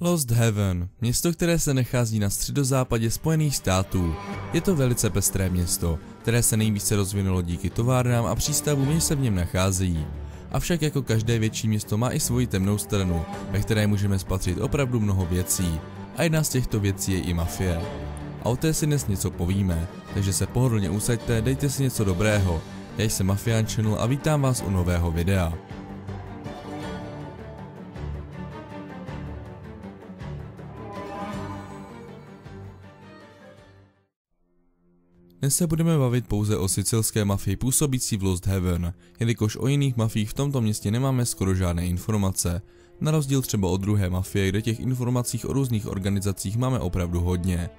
Lost Heaven, město, které se nachází na středozápadě Spojených států. Je to velice pestré město, které se nejvíce rozvinulo díky továrnám a přístavům, jež se v něm nacházejí. Avšak jako každé větší město má i svoji temnou stranu, ve které můžeme spatřit opravdu mnoho věcí. A jedna z těchto věcí je i mafie. A o té si dnes něco povíme, takže se pohodlně usaďte, dejte si něco dobrého. Já jsem Mafian Channel a vítám vás u nového videa. Dnes se budeme bavit pouze o sicilské mafii působící v Lost Heaven, jelikož o jiných mafiích v tomto městě nemáme skoro žádné informace. Na rozdíl třeba od druhé mafie, kde těch informací o různých organizacích máme opravdu hodně.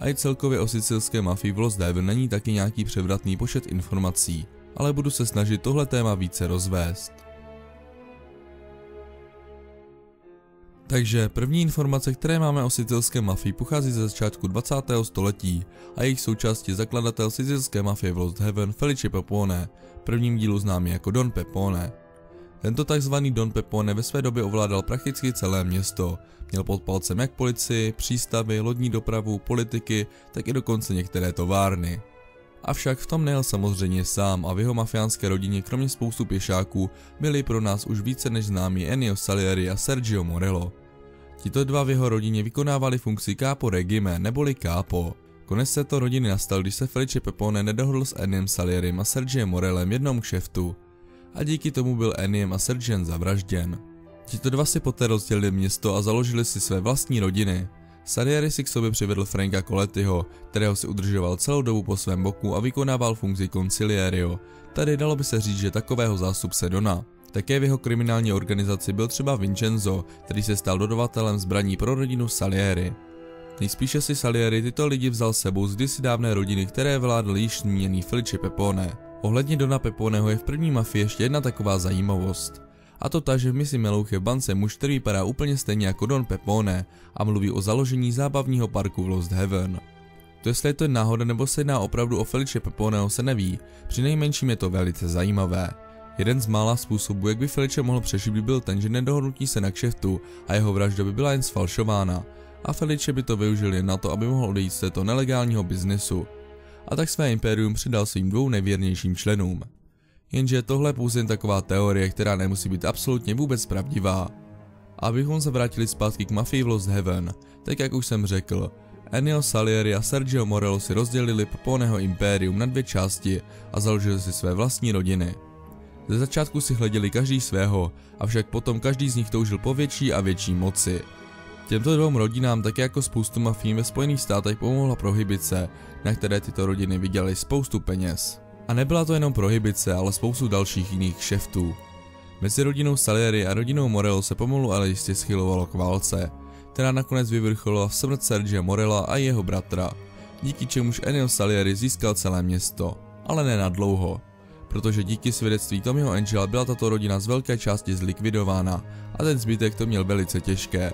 A i celkově o sicilské mafii v Lost Heaven není taky nějaký převratný počet informací, ale budu se snažit tohle téma více rozvést. Takže první informace, které máme o sicilské mafii, pochází ze začátku 20. století a jejich součástí je zakladatel sicilské mafie v Lost Heaven Felice Peppone, v prvním dílu známý jako Don Peppone. Tento tzv. Don Peppone ve své době ovládal prakticky celé město. Měl pod palcem jak policii, přístavy, lodní dopravu, politiky, tak i dokonce některé továrny. Avšak v tom nejel samozřejmě sám a v jeho mafiánské rodině kromě spoustu pěšáků byli pro nás už více než známí Ennio Salieri a Sergio Morello. Tito dva v jeho rodině vykonávali funkci capo regime neboli kápo. Konec této rodiny nastal, když se Felice Peppone nedohodl s Enniem Salierim a Sergiem Morellem v jednom kšeftu. A díky tomu byl Enniem a Sergiem zavražděn. Tito dva si poté rozdělili město a založili si své vlastní rodiny. Salieri si k sobě přivedl Franka Collettiho, kterého si udržoval celou dobu po svém boku a vykonával funkci concilierio, tady dalo by se říct, že takového zástupce Dona. Také v jeho kriminální organizaci byl třeba Vincenzo, který se stal dodavatelem zbraní pro rodinu Salieri. Nejspíše si Salieri tyto lidi vzal s sebou z kdysi dávné rodiny, které vládl již zmíněný Felice Peppone. Ohledně Dona Pepponeho je v první mafii ještě jedna taková zajímavost. A to ta, že v misi Melouche v bance muž, který vypadá úplně stejně jako Don Peppone a mluví o založení zábavního parku v Lost Heaven. To jestli je to náhoda nebo se jedná opravdu o Felice Pepponeho se neví, přinejmenším je to velice zajímavé. Jeden z mála způsobů, jak by Felice mohl přežít, by byl ten, že nedohodnutí se na kšeftu a jeho vražda by byla jen sfalšována a Felice by to využil jen na to, aby mohl odejít z této nelegálního biznesu. A tak své impérium přidal svým dvou nejvěrnějším členům. Jenže tohle je pouze jen taková teorie, která nemusí být absolutně vůbec pravdivá. Abychom se vrátili zpátky k mafii v Lost Heaven, tak jak už jsem řekl, Ennio Salieri a Sergio Morello si rozdělili Pepponeho impérium na dvě části a založili si své vlastní rodiny. Ze začátku si hleděli každý svého, avšak potom každý z nich toužil po větší a větší moci. Těmto dvou rodinám tak jako spoustu mafií ve Spojených státech pomohla prohibice, na které tyto rodiny vydělaly spoustu peněz. A nebyla to jenom prohibice, ale spoustu dalších jiných kšeftů. Mezi rodinou Salieri a rodinou Morello se pomalu ale jistě schylovalo k válce, která nakonec vyvrcholila v smrt Sergia Morella a jeho bratra, díky čemuž Ennio Salieri získal celé město, ale ne na dlouho, protože díky svědectví Tommyho Angela byla tato rodina z velké části zlikvidována a ten zbytek to měl velice těžké.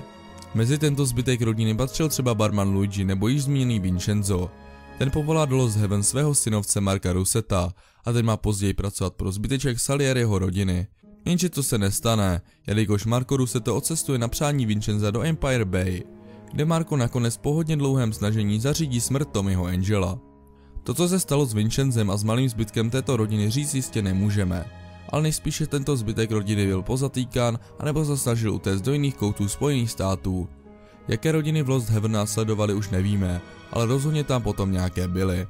Mezi tento zbytek rodiny patřil třeba barman Luigi nebo již zmíněný Vincenzo. Ten povolá do Lost Heaven svého synovce Marka Ruseta a ten má později pracovat pro zbyteček Salieriho rodiny. Jenže to se nestane, jelikož Marco Ruseto odcestuje na přání Vincenza do Empire Bay, kde Marco nakonec po hodně dlouhém snažení zařídí smrt Tommyho Angela. To, co se stalo s Vincenzem a s malým zbytkem této rodiny, říct jistě nemůžeme, ale nejspíše tento zbytek rodiny byl pozatýkán anebo se snažil utéct do jiných koutů Spojených států. Jaké rodiny v Lost Heaven následovaly, už nevíme, ale rozhodně tam potom nějaké byly.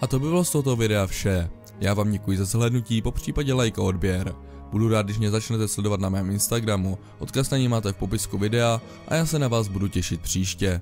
A to by bylo z tohoto videa vše. Já vám děkuji za shlédnutí, popřípadě like a odběr. Budu rád, když mě začnete sledovat na mém Instagramu, odkaz na něj máte v popisku videa a já se na vás budu těšit příště.